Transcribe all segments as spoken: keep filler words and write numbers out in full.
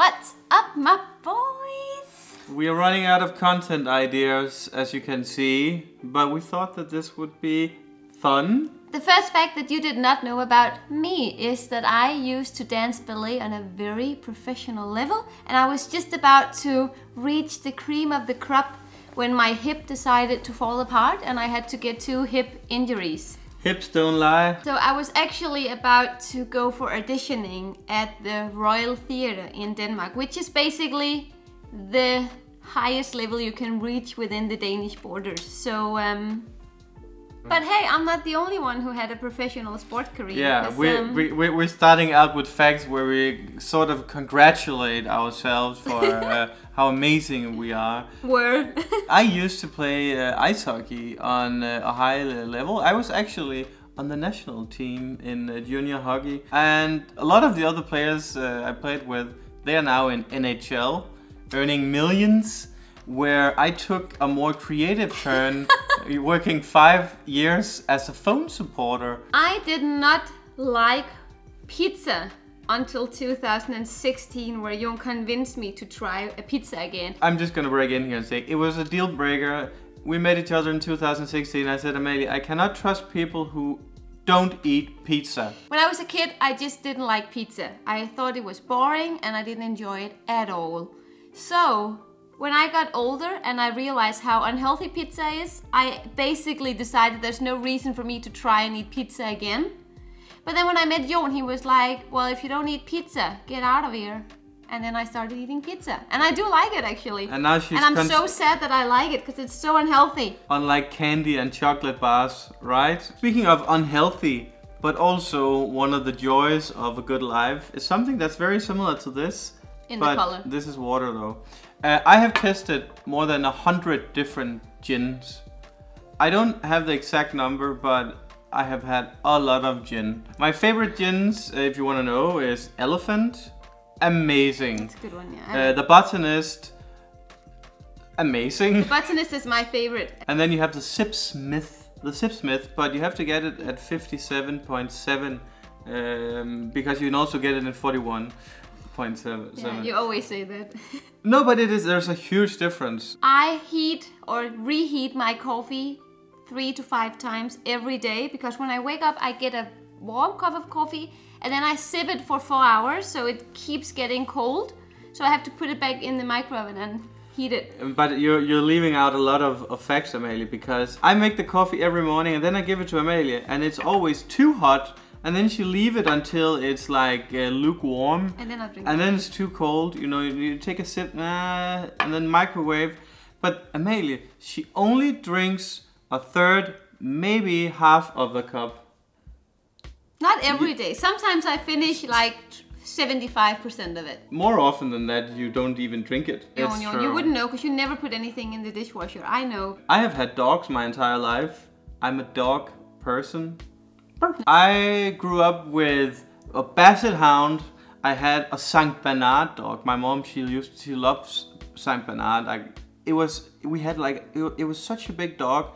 What's up, my boys? We are running out of content ideas, as you can see, but we thought that this would be fun. The first fact that you did not know about me is that I used to dance ballet on a very professional level, and I was just about to reach the cream of the crop when my hip decided to fall apart and I had to get two hip injuries. Hips don't lie. So I was actually about to go for auditioning at the Royal Theatre in Denmark, which is basically the highest level you can reach within the Danish borders. So, um, but hey, I'm not the only one who had a professional sport career. Yeah, because, we're, um, we, we, we're starting out with facts where we sort of congratulate ourselves for uh, how amazing we are. Were. I used to play uh, ice hockey on uh, a high level. I was actually on the national team in uh, junior hockey. And a lot of the other players uh, I played with, they are now in N H L, earning millions, where I took a more creative turn, working five years as a phone supporter. I did not like pizza until two thousand sixteen, where Joen convinced me to try a pizza again. I'm just gonna break in here and say, it was a deal breaker. We met each other in two thousand sixteen. I said, Amalie, I cannot trust people who don't eat pizza. When I was a kid, I just didn't like pizza. I thought it was boring and I didn't enjoy it at all. So, when I got older and I realized how unhealthy pizza is, I basically decided there's no reason for me to try and eat pizza again. But then when I met Joen, he was like, well, if you don't eat pizza, get out of here. And then I started eating pizza. And I do like it, actually. And now she's And I'm so sad that I like it, because it's so unhealthy. Unlike candy and chocolate bars, right? Speaking of unhealthy, but also one of the joys of a good life, is something that's very similar to this. In but the color. This is water, though. Uh, I have tested more than a hundred different gins. I don't have the exact number, but I have had a lot of gin. My favorite gins, if you want to know, is Elephant. Amazing. That's a good one, yeah. Uh, the Botanist. Amazing. The Botanist is my favorite. And then you have the Sip Smith. The Sip Smith, but you have to get it at fifty-seven point seven, um, because you can also get it in forty-one point seven. Yeah, you always say that. No, but it is, there's a huge difference. I heat or reheat my coffee three to five times every day, because when I wake up I get a warm cup of coffee and then I sip it for four hours so it keeps getting cold. So I have to put it back in the microwave and heat it. But you're, you're leaving out a lot of, of facts, Amalie, because I make the coffee every morning and then I give it to Amalie and it's always too hot. And then she leave it until it's like uh, lukewarm. And then I drink it. And then it's too cold, you know, you, you take a sip, nah, and then microwave. But Amalie, she only drinks a third, maybe half of the cup. Not every you, day. Sometimes I finish like seventy-five percent of it. More often than that, you don't even drink it. No, it's no, true. You wouldn't know, because you never put anything in the dishwasher. I know. I have had dogs my entire life. I'm a dog person. I grew up with a Basset Hound. I had a Saint Bernard dog. My mom, she used, she loves Saint Bernard. I, it was, we had like, it, it was such a big dog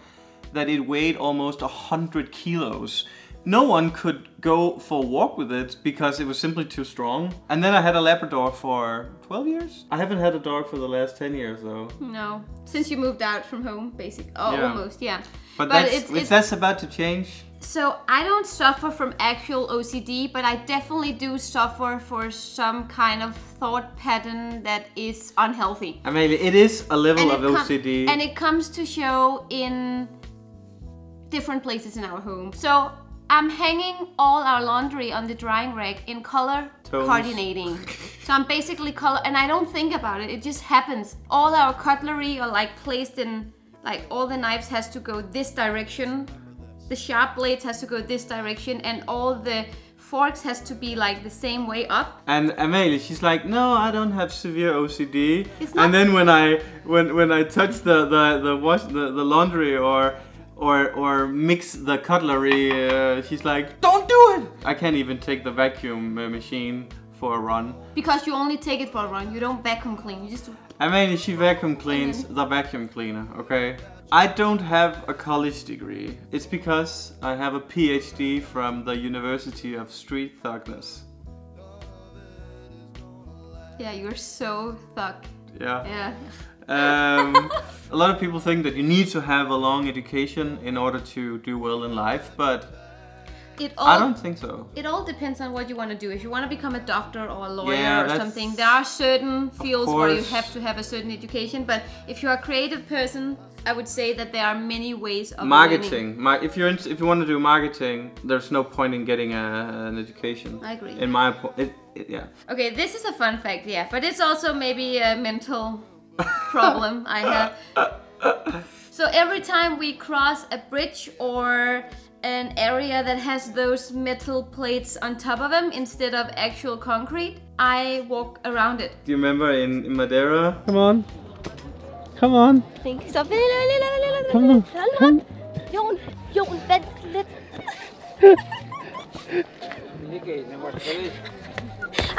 that it weighed almost a hundred kilos. No one could go for a walk with it because it was simply too strong. And then I had a Labrador for twelve years. I haven't had a dog for the last ten years though. No, since you moved out from home, basically. Oh, yeah. Almost, yeah. But, but that's, it's, it's, that's about to change. So I don't suffer from actual O C D, but I definitely do suffer for some kind of thought pattern that is unhealthy. I mean, it is a level of O C D. And it comes to show in different places in our home. So I'm hanging all our laundry on the drying rack in color coordinating. So I'm basically color, and I don't think about it, it just happens. All our cutlery are like placed in, like all the knives has to go this direction. The sharp blades has to go this direction and all the forks has to be like the same way up. And Amalie, she's like, no, I don't have severe O C D. It's not. And then when I when when I touch the the the wash the, the laundry or or or mix the cutlery, uh, she's like, don't do it. I can't even take the vacuum machine for a run. Because you only take it for a run. You don't vacuum clean. You just. Amalie, she vacuum cleans the vacuum cleaner. Okay. I don't have a college degree. It's because I have a PhD from the University of Street Thugness. Yeah, you're so thug. Yeah. Yeah. Um, a lot of people think that you need to have a long education in order to do well in life, but it all, I don't think so. It all depends on what you want to do. If you want to become a doctor or a lawyer yeah, or something, there are certain fields where you have to have a certain education, but if you're a creative person, I would say that there are many ways of marketing. My, if you're in, if you want to do marketing, there's no point in getting a, an education. I agree. In my it, it, yeah. Okay, this is a fun fact, yeah, but it's also maybe a mental problem I have. So every time we cross a bridge or an area that has those metal plates on top of them instead of actual concrete, I walk around it. Do you remember in, in Madeira? Come on. Come on. Think. Stop. Come on. Come on. Joen. Joen.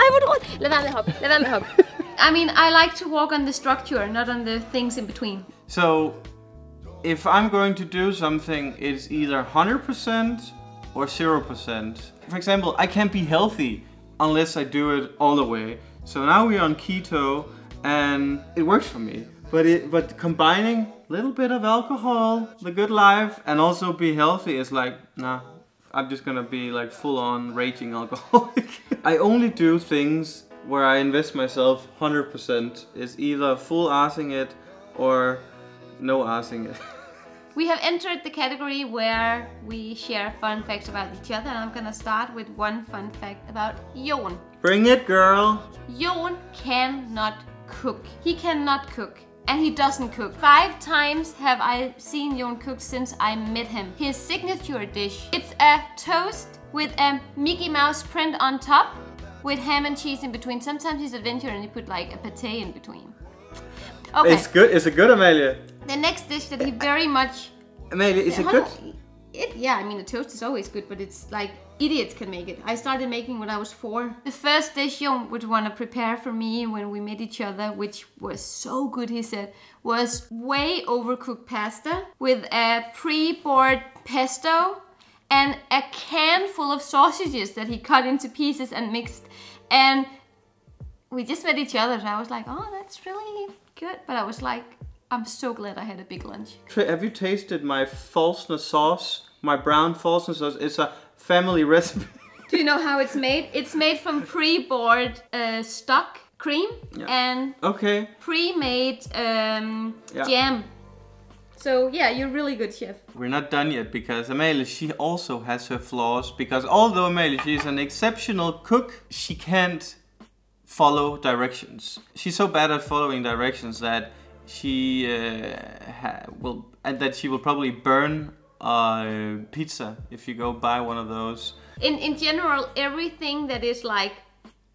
I would want. Let them hop. Let them hop. I mean, I like to walk on the structure, not on the things in between. So, if I'm going to do something, it's either one hundred percent or zero percent. For example, I can't be healthy unless I do it all the way. So now we're on keto and it works for me. But, it, but combining a little bit of alcohol, the good life, and also be healthy is like, nah, I'm just gonna be like full on raging alcoholic. I only do things where I invest myself one hundred percent. Is either full arsing it or no arsing it. We have entered the category where we share fun facts about each other, and I'm gonna start with one fun fact about Joen. Bring it, girl! Joen cannot cook. He cannot cook. And he doesn't cook. Five times have I seen Joen cook since I met him. His signature dish, it's a toast with a Mickey Mouse print on top, with ham and cheese in between. Sometimes he's a venture and he put like a pate in between. Okay. It's good, it's a good Amalie. The next dish that he very much... Amalie, is it good? It, yeah, I mean, a toast is always good, but it's like, idiots can make it. I started making when I was four. The first dish Joen would want to prepare for me when we met each other, which was so good, he said, was way overcooked pasta with a pre-bored pesto and a can full of sausages that he cut into pieces and mixed. And we just met each other, and I was like, oh, that's really good. But I was like, I'm so glad I had a big lunch. Have you tasted my Falsner sauce? My brown Falsner sauce? It's a family recipe. Do you know how it's made? It's made from pre-bored uh, stock cream yeah. and okay. pre-made um, yeah. jam. So yeah, you're really good chef. We're not done yet because Amalie, she also has her flaws because although Amalie, she's an exceptional cook, she can't follow directions. She's so bad at following directions that she uh, will, and that she will probably burn uh, pizza if you go buy one of those. In, in general, everything that is like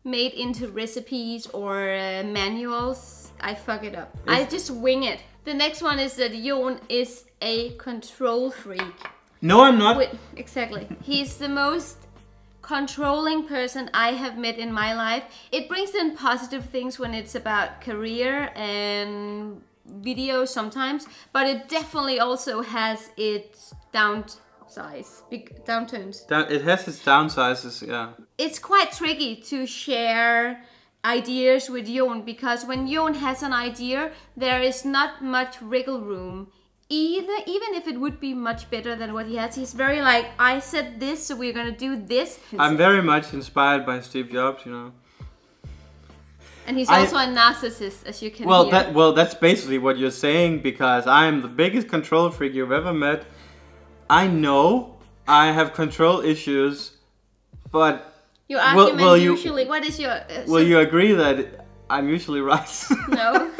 made into recipes or uh, manuals, I fuck it up. It's I just wing it. The next one is that Joen is a control freak. No, I'm not. With, exactly. He's the most controlling person I have met in my life. It brings in positive things when it's about career and video sometimes, but it definitely also has its downsides. Downturns. Down, it has its downsides, yeah. It's quite tricky to share ideas with Joen, because when Joen has an idea, there is not much wriggle room either, even if it would be much better than what he has. He's very like, I said this, so we're gonna do this. I'm very much inspired by Steve Jobs, you know. And he's I, also a narcissist, as you can well, hear. That, well, that's basically what you're saying, because I am the biggest control freak you've ever met. I know I have control issues, but... Your argument well, well, you, usually, what is your... Uh, will so, you agree that I'm usually right? No.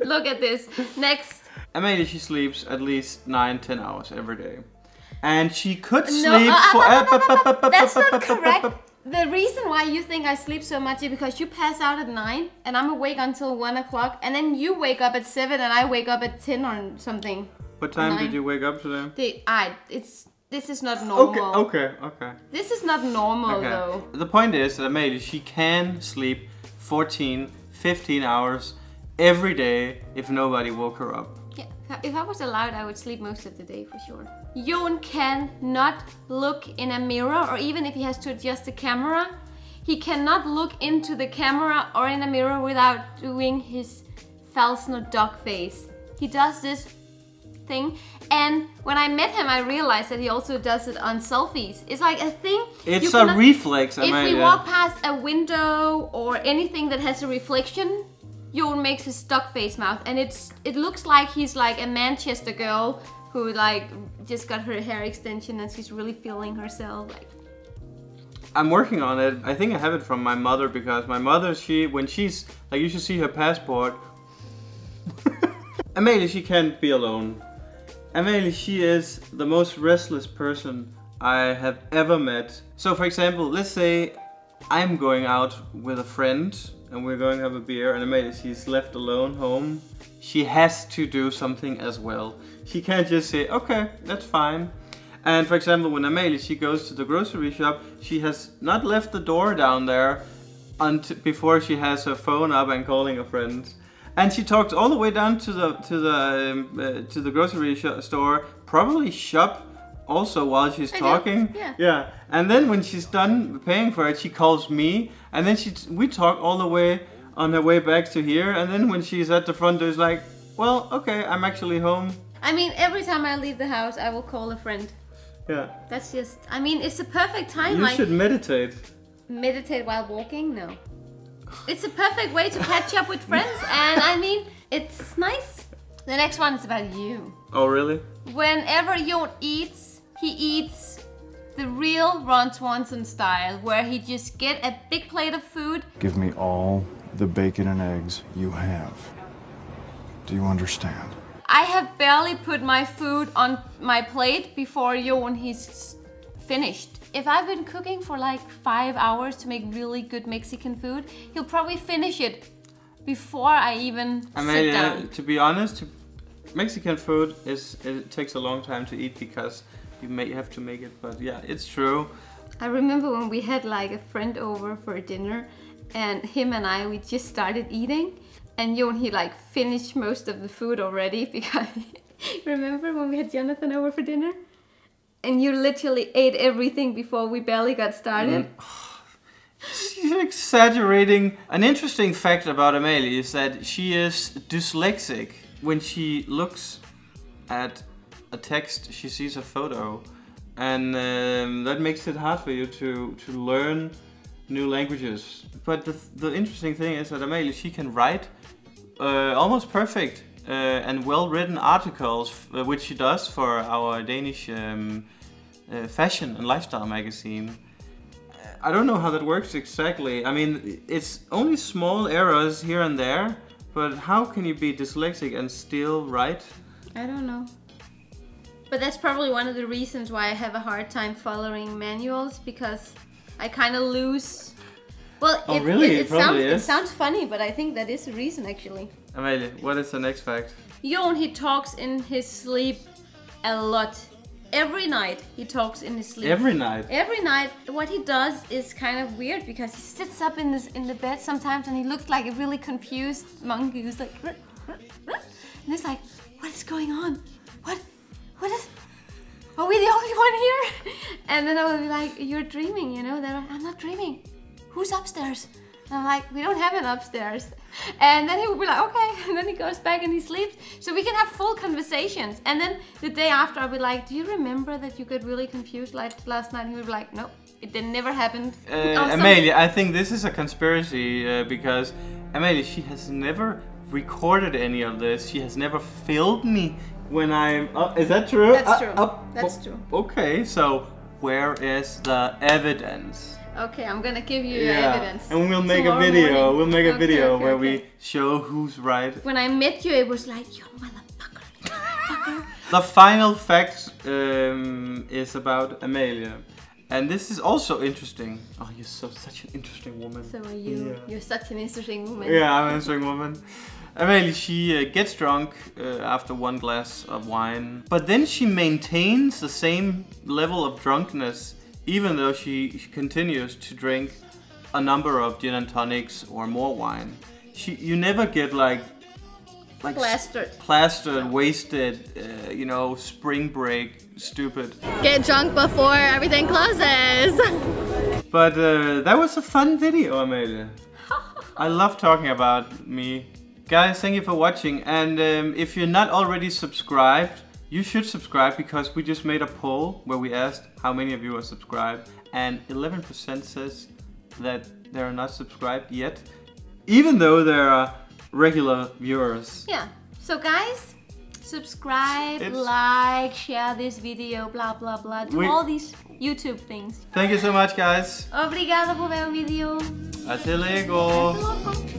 Look at this. Next. Amalie, she sleeps at least nine, ten hours every day. And she could sleep no, uh, for... Uh, no, no, no, no, no. That's not correct. The reason why you think I sleep so much is because you pass out at nine and I'm awake until one o'clock. And then you wake up at seven and I wake up at ten or something. What time did you wake up today? The, I, it's... This is not normal. Okay, okay, okay. This is not normal okay. though. The point is that Amalie, she can sleep fourteen, fifteen hours every day if nobody woke her up. Yeah, if I was allowed, I would sleep most of the day for sure. Joen cannot look in a mirror, or even if he has to adjust the camera, He cannot look into the camera or in a mirror without doing his Felsner dog face. He does this thing, and when I met him I realized that he also does it on selfies. It's like a thing. It's cannot, a reflex. I if might, we yeah. walk past a window or anything that has a reflection, Joen makes his dog face mouth, and it's it looks like he's like a Manchester girl who like just got her hair extension and she's really feeling herself. Like, I'm working on it. I think I have it from my mother, because my mother, she when she's like, you should see her passport. Amalie, she can't be alone. Amalie, she is the most restless person I have ever met. So for example, let's say I'm going out with a friend and we're going to have a beer, and Amalie, she's left alone home. She has to do something as well. She can't just say, okay, that's fine. And for example, when Amalie, she goes to the grocery shop, she has not left the door down there until before she has her phone up and calling her friends. And she talks all the way down to the to the um, uh, to the grocery sh store, probably shop also while she's I talking. Do. Yeah. Yeah. And then when she's done paying for it, she calls me, and then she t we talk all the way on her way back to here. And then when she's at the front door, it's like, well, okay, I'm actually home. I mean, every time I leave the house, I will call a friend. Yeah. That's just. I mean, it's the perfect time. You like, should meditate. Meditate while walking? No. It's a perfect way to catch up with friends, and I mean, it's nice. The next one is about you. Oh, really? Whenever Joen eats, he eats the real Ron Swanson style, where he just get a big plate of food. Give me all the bacon and eggs you have. Do you understand? I have barely put my food on my plate before Joen he's finished. If I've been cooking for like five hours to make really good Mexican food, he'll probably finish it before I even I mean, sit down. Uh, to be honest, Mexican food is it takes a long time to eat because you may have to make it, but yeah, it's true. I remember when we had like a friend over for dinner, and him and I, we just started eating, and Joen, he like finished most of the food already because remember when we had Jonathan over for dinner? And you literally ate everything before we barely got started. She's exaggerating. An interesting fact about Amalie is that she is dyslexic. When she looks at a text, she sees a photo. And um, that makes it hard for you to, to learn new languages. But the, the interesting thing is that Amalie, she can write uh, almost perfect. Uh, and well-written articles, uh, which she does for our Danish um, uh, fashion and lifestyle magazine. I don't know how that works exactly. I mean, it's only small errors here and there, but how can you be dyslexic and still write? I don't know. But that's probably one of the reasons why I have a hard time following manuals, because I kind of lose. Well, oh, it, really? it, it, it, sounds, it sounds funny, but I think that is the reason, actually. Amalie, what is the next fact? Joen, he talks in his sleep a lot. Every night he talks in his sleep. Every night? Every night. What he does is kind of weird, because he sits up in, this, in the bed sometimes and he looks like a really confused mongoose. Like, ruh, ruh, ruh. And he's like, what is going on? What? What is... Are we the only one here? And then I will be like, you're dreaming, you know? They're like, I'm not dreaming. Who's upstairs? And I'm like, we don't have an upstairs. And then he would be like, okay. And then he goes back and he sleeps. So we can have full conversations. And then the day after, I'll be like, do you remember that you got really confused like last night? And he would be like, nope, it didn't, never happened. Uh, oh, Amalie, I think this is a conspiracy uh, because Amalie, she has never recorded any of this. She has never filmed me when I'm up. Is that true? That's true. Uh, up. That's true. Okay, so where is the evidence? Okay, I'm gonna give you yeah. evidence. And we'll make a video. Morning. We'll make a okay, video okay, where okay. we show who's right. When I met you, it was like, you motherfucker, you motherfucker. The final fact um, is about Amalie. And this is also interesting. Oh, you're so, such an interesting woman. So are you. Yeah. You're such an interesting woman. Yeah, I'm an interesting woman. Amalie, she uh, gets drunk uh, after one glass of wine. But then she maintains the same level of drunkenness, even though she continues to drink a number of gin and tonics or more wine. She, you never get like, like plastered, plastered, wasted, uh, you know, spring break, stupid. Get drunk before everything closes. But uh, that was a fun video, Amalie. I love talking about me. Guys, thank you for watching, and um, if you're not already subscribed, you should subscribe, because we just made a poll where we asked how many of you are subscribed, and eleven percent says that they are not subscribed yet, even though they are regular viewers. Yeah, so guys, subscribe, it's... like, share this video, blah blah blah, do we... all these YouTube things. Thank you so much, guys. Obrigada por ver o vídeo. Até logo.